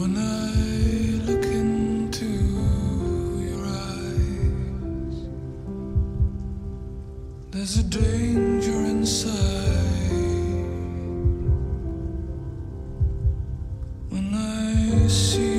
When I look into your eyes, there's a danger inside. When I see